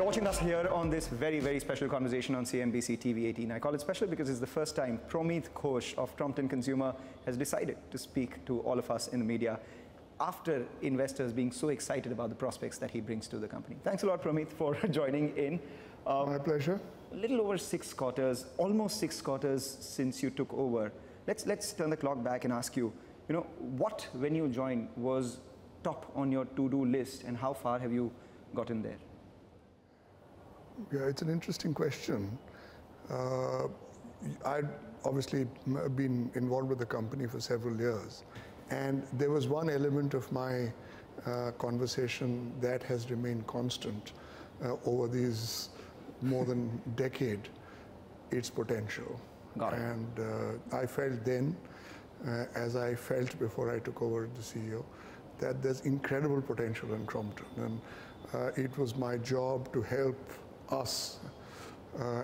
for watching us here on this very, very special conversation on CNBC TV18. I call it special because it's the first time Promeet Ghosh of Crompton Consumer has decided to speak to all of us in the media after investors being so excited about the prospects that he brings to the company. Thanks a lot, Promeet, for joining in. My pleasure. A little over six quarters, almost six quarters since you took over. Let's turn the clock back and ask you, what, when you joined, was top on your to-do list, and how far have you gotten there? Yeah, it's an interesting question. I'd obviously been involved with the company for several years, and there was one element of my conversation that has remained constant over these more than decade, its potential. Got it. And I felt then, as I felt before I took over the CEO, that there's incredible potential in Crompton. And it was my job to help us,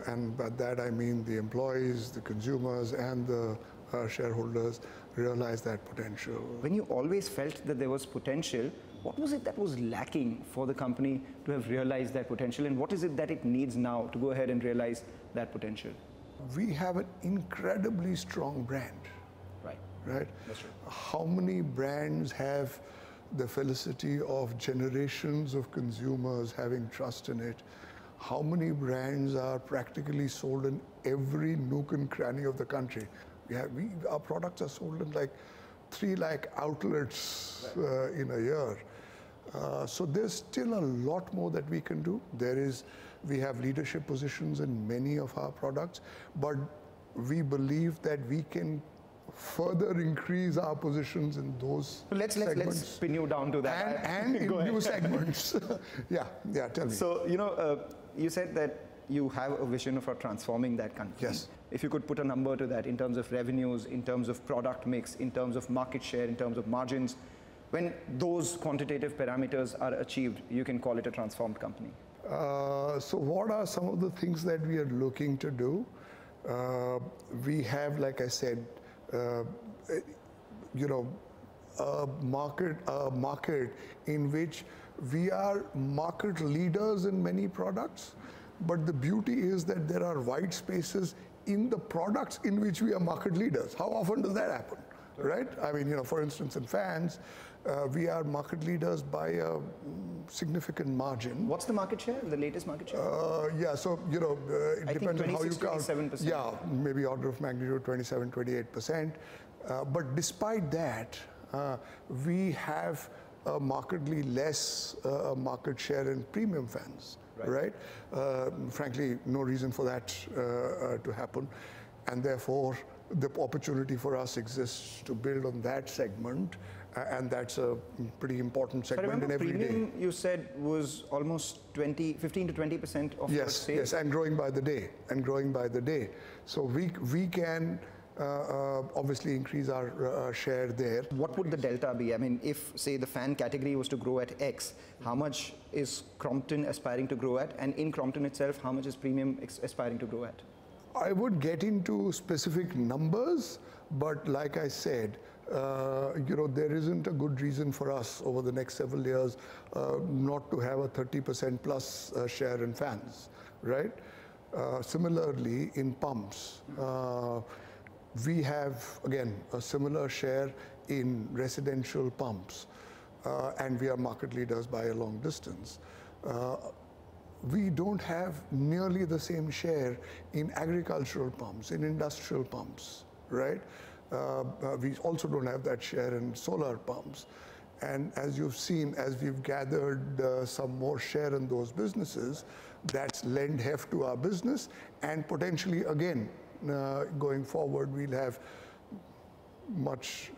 and by that I mean the employees, the consumers, and the shareholders, realize that potential. When you always felt that there was potential, what was it that was lacking for the company to have realized that potential, and what is it that it needs now to go ahead and realize that potential? We have an incredibly strong brand. Right. Right? That's true. How many brands have the felicity of generations of consumers having trust in it? How many brands are practically sold in every nook and cranny of the country? Our products are sold in like 3 lakh outlets in a year. So there's still a lot more that we can do. We have leadership positions in many of our products, but we believe that we can further increase our positions in those segments. Let's pin you down to that. And in new segments. yeah, tell me. So, you said that you have a vision for transforming that country. Yes. If you could put a number to that in terms of revenues, in terms of product mix, in terms of market share, in terms of margins, when those quantitative parameters are achieved, you can call it a transformed company. So what are some of the things that we are looking to do? We have, like I said, a market in which we are market leaders in many products, but the beauty is that there are wide spaces in the products in which we are market leaders. How often does that happen, right? I mean, for instance, in fans, we are market leaders by a significant margin. What's the market share, the latest market share? Yeah, so, it depends on how you count. 27%. Yeah, maybe order of magnitude 27, 28%. But despite that, we have a markedly less market share in premium fans, right? Frankly, no reason for that to happen. And therefore, the opportunity for us exists to build on that segment, and that's a pretty important segment. But remember, in every premium, day, you said, was almost 15 to 20% of your sales. Yes, and growing by the day, So we can obviously increase our share there. What would the delta be? I mean, if, say, the fan category was to grow at X, how much is Crompton aspiring to grow at? And in Crompton itself, how much is premium aspiring to grow at? I would get into specific numbers, but like I said, there isn't a good reason for us over the next several years not to have a 30% plus share in fans, right? Similarly, in pumps, we have, again, a similar share in residential pumps, and we are market leaders by a long distance. We don't have nearly the same share in agricultural pumps, in industrial pumps, right? We also don't have that share in solar pumps. And as you've seen, as we've gathered some more share in those businesses, that's lend heft to our business. And potentially, again, going forward, we'll have much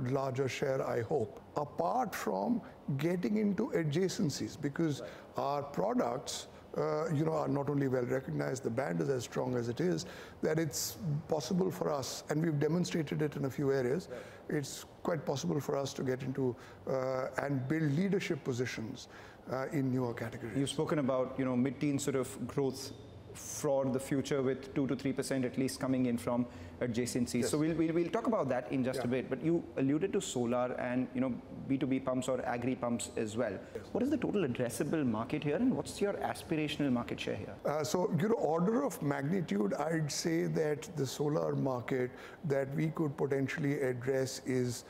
larger share, I hope, apart from getting into adjacencies, because our products are not only well recognized, the brand is as strong as it is, that it's possible for us, and we've demonstrated it in a few areas, it's quite possible for us to get into and build leadership positions in newer categories. You've spoken about mid-teen sort of growth for the future with 2 to 3% at least coming in from adjacencies. Yes. So we'll talk about that in just a bit. But you alluded to solar and B2B pumps or agri pumps as well. Yes. What is the total addressable market here, and what's your aspirational market share here? So order of magnitude, I'd say that the solar market that we could potentially address is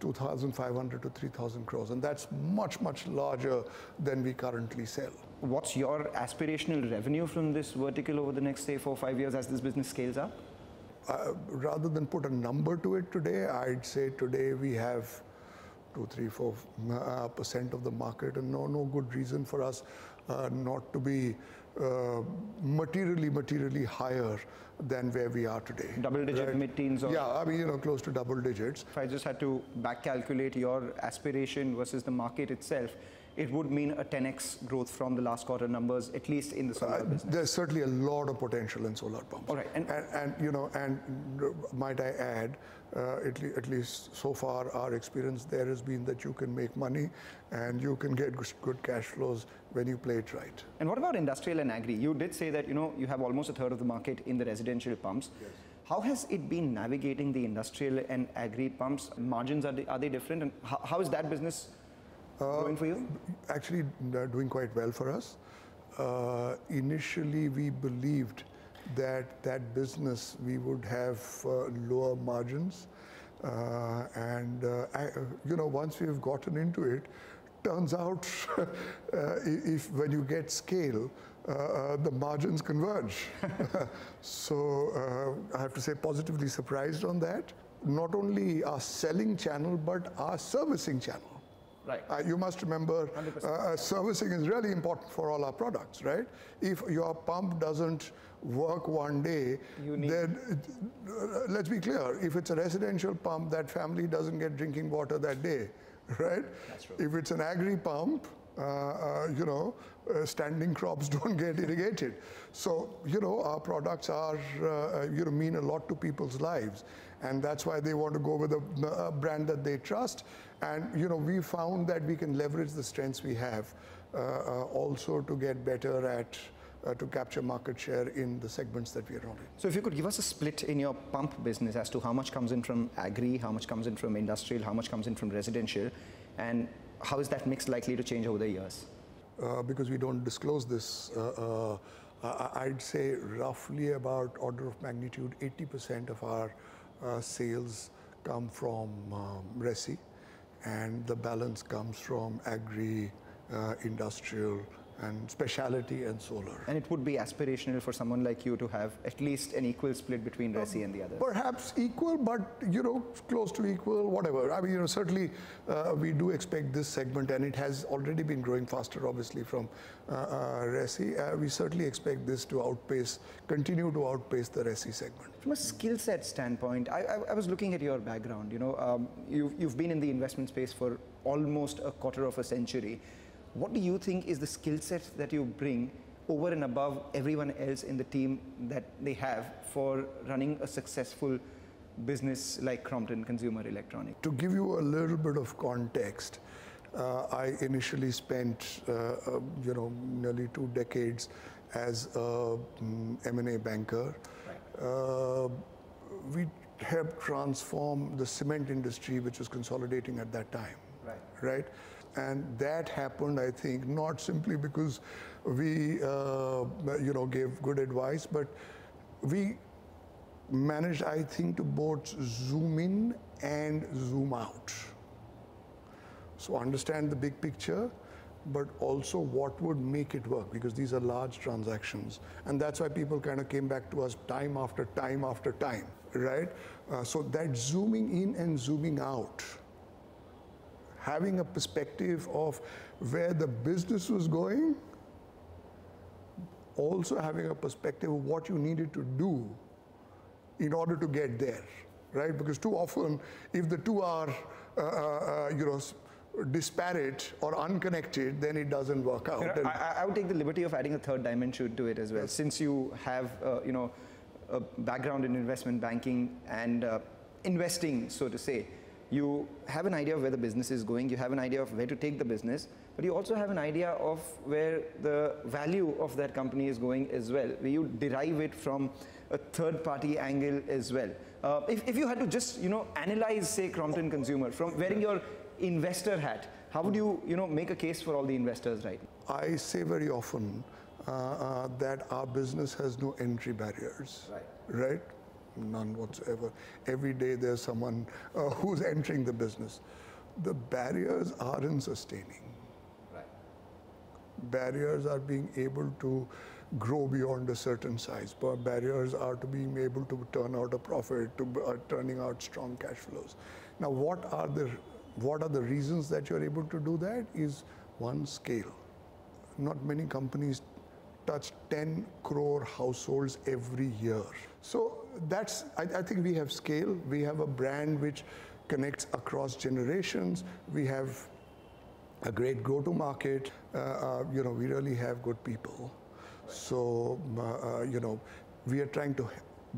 2,500 to 3,000 crores, and that's much, much larger than we currently sell. What's your aspirational revenue from this vertical over the next, say, 4 or 5 years as this business scales up? Rather than put a number to it today, I'd say today we have 2-3-4% of the market, and no good reason for us not to be materially higher than where we are today. Double digit, right? Mid-teens or? Yeah, I mean, close to double digits. If I just had to back calculate your aspiration versus the market itself, it would mean a 10x growth from the last quarter numbers, at least in the solar business. There's certainly a lot of potential in solar pumps. All right, and and might I add, at least so far, our experience there has been that you can make money and you can get good cash flows when you play it right. And what about industrial and agri? You did say that you have almost a third of the market in the residential pumps. Yes. How has it been navigating the industrial and agri pumps? Margins, are they different, and how is that business going for you? Actually, doing quite well for us. Initially, we believed that business we would have lower margins, once we have gotten into it, turns out when you get scale, the margins converge. So I have to say, positively surprised on that. Not only our selling channel, but our servicing channel. Right. You must remember, servicing is really important for all our products, right? If your pump doesn't work one day, then let's be clear, if it's a residential pump, that family doesn't get drinking water that day, right? That's true. If it's an agri pump, standing crops don't get irrigated. So, our products are, mean a lot to people's lives. And that's why they want to go with a brand that they trust. And, we found that we can leverage the strengths we have also to get better at, to capture market share in the segments that we are on. So if you could give us a split in your pump business as to how much comes in from agri, how much comes in from industrial, how much comes in from residential, and how is that mix likely to change over the years? Because we don't disclose this, I'd say roughly about order of magnitude 80% of our sales come from resi, and the balance comes from agri, industrial, and speciality and solar. And it would be aspirational for someone like you to have at least an equal split between resi and the others? Perhaps equal, but close to equal, whatever. I mean, certainly we do expect this segment, and it has already been growing faster, obviously, from resi. We certainly expect this to continue to outpace the resi segment. From a skill set standpoint, I was looking at your background. You've been in the investment space for almost a quarter of a century. What do you think is the skill set that you bring over and above everyone else in the team that they have for running a successful business like Crompton Consumer Electronics? To give you a little bit of context, I initially spent nearly 2 decades as a M&A banker. Right. We helped transform the cement industry, which was consolidating at that time. Right? And that happened, I think, not simply because we, gave good advice, but we managed, I think, to both zoom in and zoom out. So understand the big picture, but also what would make it work, because these are large transactions. And that's why people kind of came back to us time after time after time, right? So that zooming in and zooming out, having a perspective of where the business was going, also having a perspective of what you needed to do in order to get there, right? Because too often, if the two are, disparate or unconnected, then it doesn't work out. I would take the liberty of adding a third dimension to it as well. Yes. Since you have, a background in investment banking and investing, so to say, You have an idea of where the business is going, you have an idea of where to take the business, but you also have an idea of where the value of that company is going as well, where you derive it from a third-party angle as well. If you had to just, analyze, say, Crompton Consumer, from wearing your investor hat, how would you, make a case for all the investors right now? I say very often that our business has no entry barriers, right? None whatsoever. Every day there's someone who's entering the business. The barriers are in sustaining. Right. Barriers are being able to grow beyond a certain size. Barriers are to being able to turn out a profit, to turning out strong cash flows. Now, what are the reasons that you're able to do that? Is one, scale. Not many companies touch 10 crore households every year. So that's, I think we have scale, we have a brand which connects across generations, we have a great go-to-market, we really have good people. So, we are trying to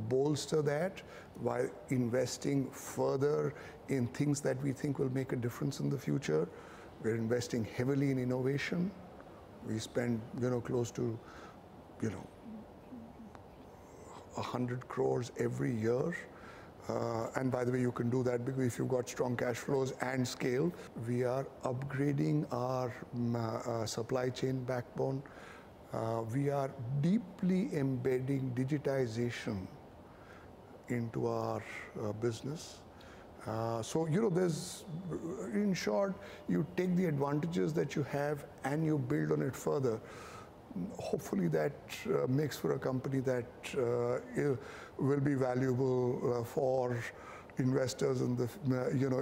bolster that while investing further in things that we think will make a difference in the future. We're investing heavily in innovation. We spend, close to, 100 crores every year. And by the way, you can do that because if you've got strong cash flows and scale. We are upgrading our supply chain backbone. We are deeply embedding digitization into our business. So, there's, in short, you take the advantages that you have and you build on it further. Hopefully that makes for a company that will be valuable for investors in the,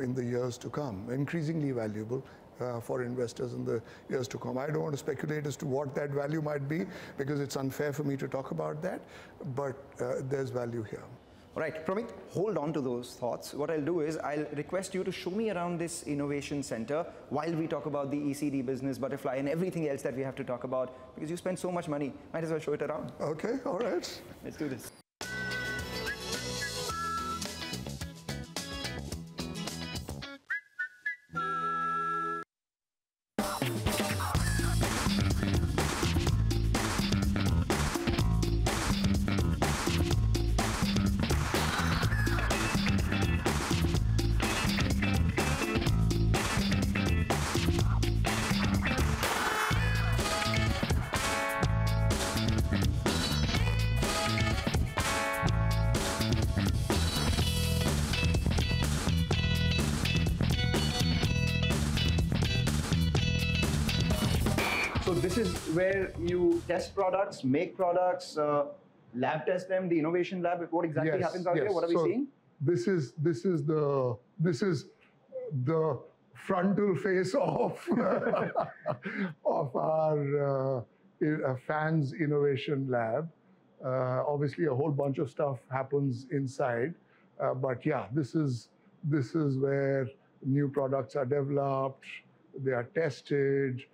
in the years to come, increasingly valuable for investors in the years to come. I don't want to speculate as to what that value might be because it's unfair for me to talk about that, but there's value here. All right, Promeet, hold on to those thoughts. What I'll do is I'll request you to show me around this innovation center while we talk about the ECD business, Butterfly, and everything else that we have to talk about because you spend so much money. Might as well show it around. Okay, all right. Let's do this. This is where you test products, make products, lab test them, the innovation lab. What exactly happens out here? What are we seeing? This is the frontal face of of our fans innovation lab. Obviously, a whole bunch of stuff happens inside, but yeah, this is where new products are developed. They are tested.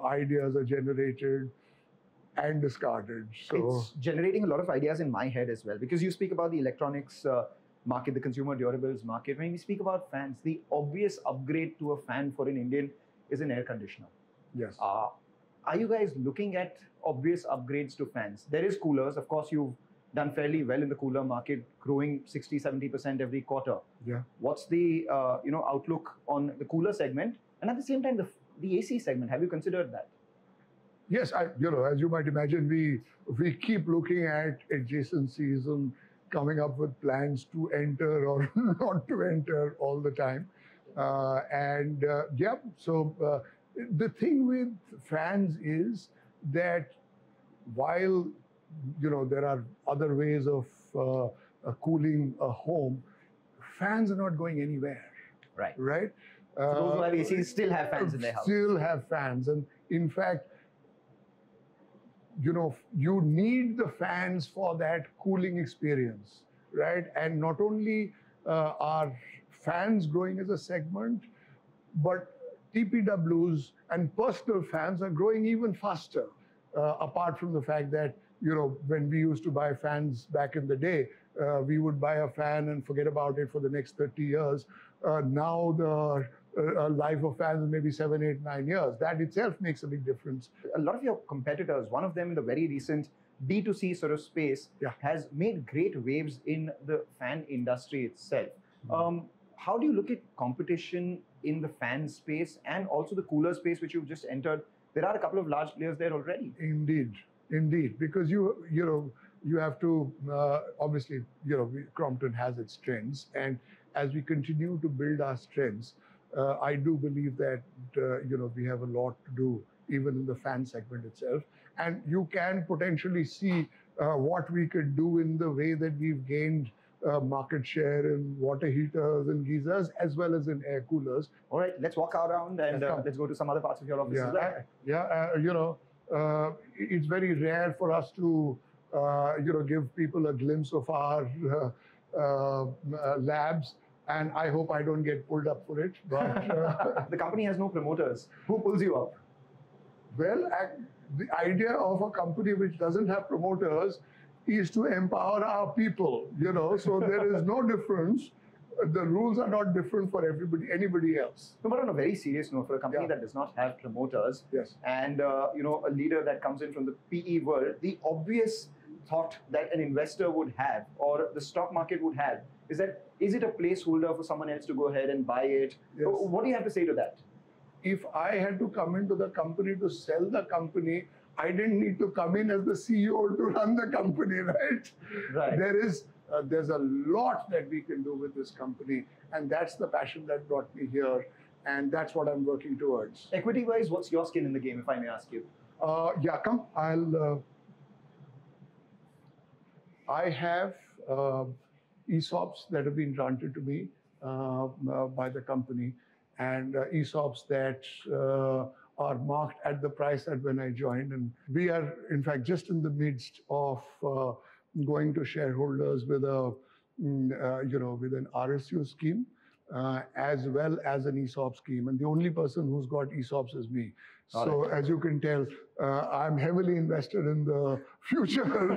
Ideas are generated and discarded. So it's generating a lot of ideas in my head as well, because you speak about the electronics market, the consumer durables market. When we speak about fans, the obvious upgrade to a fan for an Indian is an air conditioner. Yes. Are you guys looking at obvious upgrades to fans? There is coolers. Of course, you've done fairly well in the cooler market, growing 60–70% every quarter. Yeah. What's the outlook on the cooler segment? And at the same time, the AC segment, have you considered that? Yes, as you might imagine, we keep looking at adjacencies and coming up with plans to enter or not to enter all the time. The thing with fans is that while, there are other ways of cooling a home, fans are not going anywhere. Right. Right? Those who have ACs still have fans in their house. Still have fans, and in fact, you need the fans for that cooling experience, right? And not only are fans growing as a segment, but TPWs and personal fans are growing even faster. Apart from the fact that when we used to buy fans back in the day, we would buy a fan and forget about it for the next 30 years. Now the life of fans is maybe 7, 8, 9 years. That itself makes a big difference. A lot of your competitors, one of them in the very recent B2C sort of space, has made great waves in the fan industry itself. How do you look at competition in the fan space and also the cooler space which you've just entered? There are a couple of large players there already. Indeed, indeed, because you have to obviously Crompton has its strengths, and as we continue to build our strengths, I do believe that we have a lot to do even in the fan segment itself, and you can potentially see what we could do in the way that we've gained market share in water heaters and geysers as well as in air coolers. All right, let's walk around and let's go to some other parts of your office as well. It's very rare for us to, give people a glimpse of our labs, and I hope I don't get pulled up for it. But the company has no promoters. Who pulls you up? Well, the idea of a company which doesn't have promoters is to empower our people, so there is no difference. The rules are not different for anybody else. No, but on a very serious note, for a company that does not have promoters, and a leader that comes in from the PE world, the obvious thought that an investor would have or the stock market would have is that, is it a placeholder for someone else to go ahead and buy it? Yes. So what do you have to say to that? If I had to come into the company to sell the company, I didn't need to come in as the CEO to run the company, right? Right. There's a lot that we can do with this company, and that's the passion that brought me here, and that's what I'm working towards. Equity-wise, what's your skin in the game, if I may ask you? I have ESOPs that have been granted to me by the company, and ESOPs that are marked at the price at when I joined. And we are, in fact, just in the midst of going to shareholders with a, with an RSU scheme, as well as an ESOP scheme. And the only person who's got ESOPs is me. So as you can tell, I'm heavily invested in the future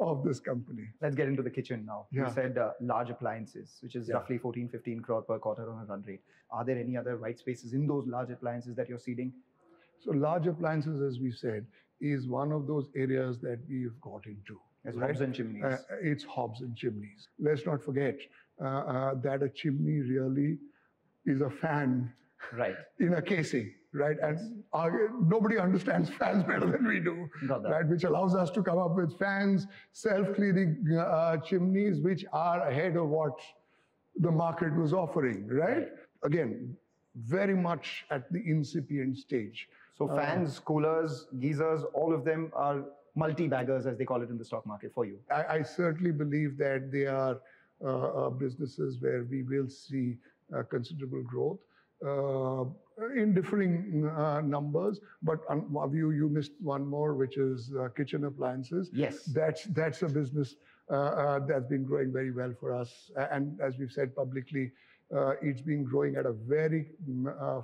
of this company. Let's get into the kitchen now. You said large appliances, which is roughly 14-15 crore per quarter on a run rate. Are there any other white spaces in those large appliances that you're seeding? So large appliances, as we said, is one of those areas that we've got into. It's hobs and chimneys. It's hobs and chimneys. Let's not forget that a chimney really is a fan in a casing, right? And nobody understands fans better than we do, right? Which allows us to come up with fans, self-cleaning chimneys, which are ahead of what the market was offering, right? Again, very much at the incipient stage. So fans, coolers, geysers, all of them are multi-baggers, as they call it in the stock market, for you? I certainly believe that they are businesses where we will see considerable growth in differing numbers. But you missed one more, which is kitchen appliances. Yes. That's a business that's been growing very well for us. And as we've said publicly, it's been growing at a very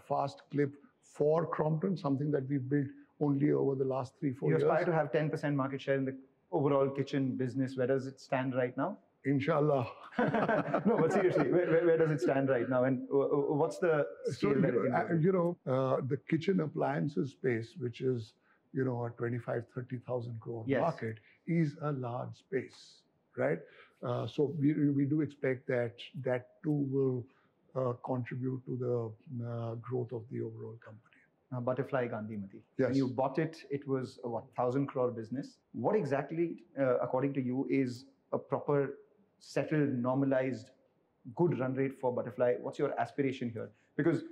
fast clip for Crompton, something that we've built only over the last 3-4 years. You aspire to have 10% market share in the overall kitchen business. Where does it stand right now? Inshallah. No, but seriously, where does it stand right now? And what's the scale that it is? The kitchen appliances space, which is, a 25,000-30,000 crore market, is a large space, right? So we do expect that too will contribute to the growth of the overall company. Now, Butterfly Gandhimathi. Yes. When you bought it, it was a 1,000 crore business. What exactly, according to you, is a proper, settled, normalized, good run rate for Butterfly? What's your aspiration here? Because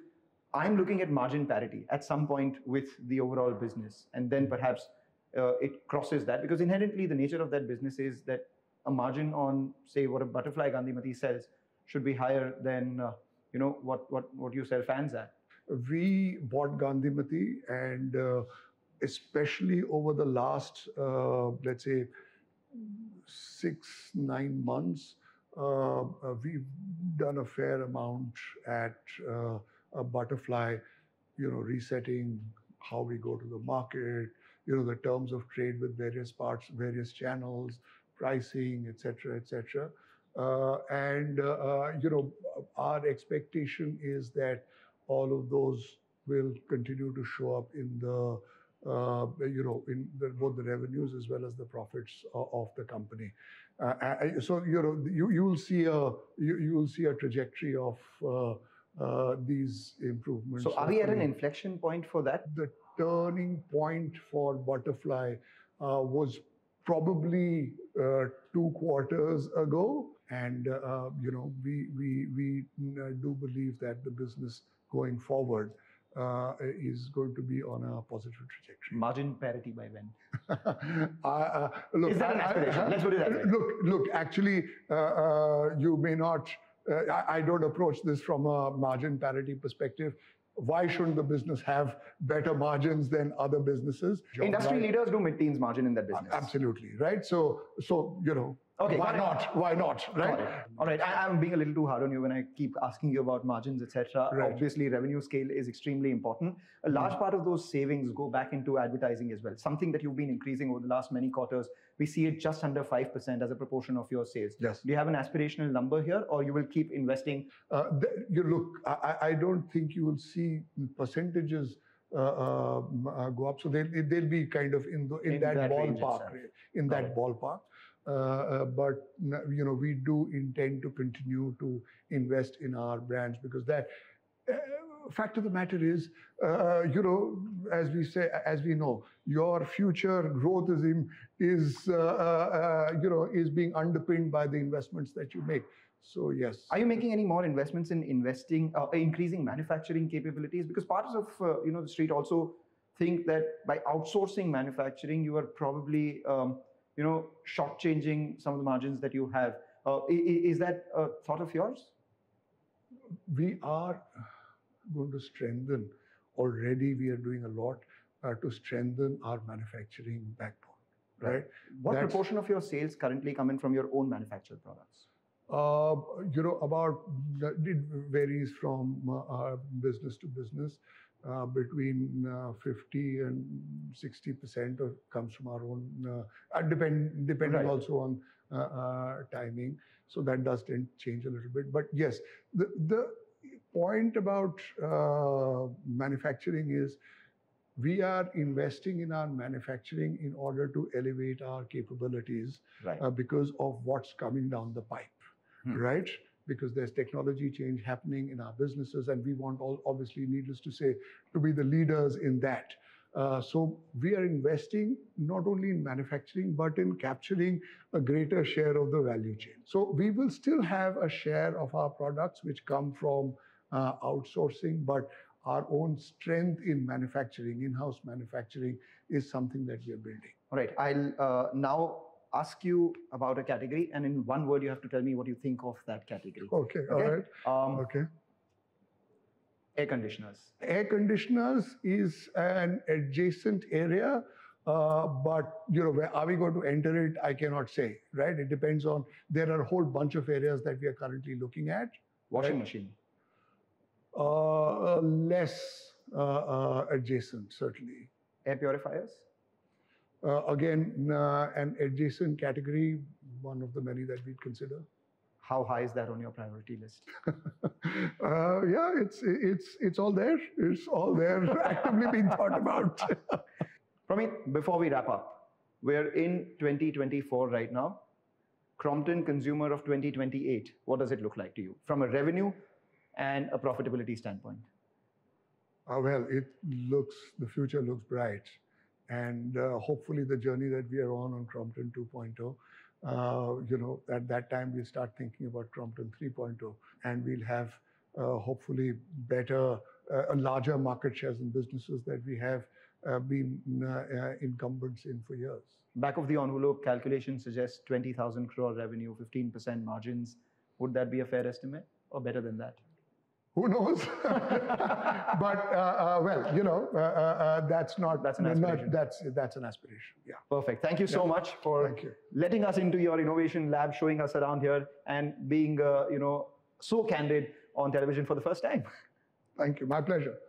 I'm looking at margin parity at some point with the overall business, and then perhaps it crosses that, because inherently the nature of that business is that a margin on, say, what a Butterfly Gandhimathi sells should be higher than, what you sell fans at. We bought Gandhimathi, and especially over the last, let's say, 6-9 months, we've done a fair amount at a Butterfly, resetting how we go to the market, the terms of trade with various channels, pricing, etc., etc. Our expectation is that all of those will continue to show up in the both the revenues as well as the profits of the company. So you will see a trajectory of these improvements. So are we at an inflection point for that? The turning point for Butterfly was probably 2 quarters ago, and we do believe that the business going forward is going to be on a positive trajectory. Margin parity by when? Look, is that an aspiration? Let's put it that way. Look. Actually, you may not. I don't approach this from a margin parity perspective. Why shouldn't the business have better margins than other businesses? Industry leaders do mid-teens margin in that business. Absolutely, right? So. Okay, why not? Right? All right. I'm being a little too hard on you when I keep asking you about margins, etc. Right. Obviously, revenue scale is extremely important. A large part of those savings go back into advertising as well, something that you've been increasing over the last many quarters. We see it just under 5% as a proportion of your sales. Yes. Do you have an aspirational number here, or you will keep investing? I don't think you will see percentages go up. So they'll be kind of in that ballpark. But we do intend to continue to invest in our brands, because that fact of the matter is, as we know, your future growth is being underpinned by the investments that you make. So yes. Are you making any more investments in increasing manufacturing capabilities? Because parts of the street also think that by outsourcing manufacturing, you are probably shortchanging some of the margins that you have. Is that a thought of yours? We are going to strengthen. Already we are doing a lot to strengthen our manufacturing backbone, right? What proportion of your sales currently come in from your own manufactured products? It varies from business to business. Between 50 and 60% comes from our own, depending also on timing. So that does change a little bit. But yes, the point about manufacturing is we are investing in our manufacturing in order to elevate our capabilities, because of what's coming down the pipe, right? Because there's technology change happening in our businesses, and we want, obviously, needless to say, to be the leaders in that. So we are investing not only in manufacturing, but in capturing a greater share of the value chain. So we will still have a share of our products which come from outsourcing, but our own strength in manufacturing, in-house manufacturing, is something that we are building. All right, I'll now ask you about a category, and in one word you have to tell me what you think of that category. Okay, all right. Air conditioners. Air conditioners is an adjacent area, but where are we going to enter it, I cannot say, right? It depends on, there are a whole bunch of areas that we are currently looking at. Washing machine. Less adjacent, certainly. Air purifiers? Again, an adjacent category, one of the many that we'd consider. How high is that on your priority list? It's all there. It's all there, actively being thought about. Promeet, before we wrap up, we're in 2024 right now. Crompton Consumer of 2028, what does it look like to you from a revenue and a profitability standpoint? The future looks bright. And hopefully the journey that we are on Crompton 2.0, at that time we'll start thinking about Crompton 3.0, and we'll have hopefully better, larger market shares in businesses that we have been incumbents in for years. Back of the envelope calculation suggests 20,000 crore revenue, 15% margins. Would that be a fair estimate, or better than that? Who knows? but that's an aspiration. Yeah. Perfect. Thank you so much for letting us into your innovation lab, showing us around here, and being so candid on television for the first time. Thank you. My pleasure.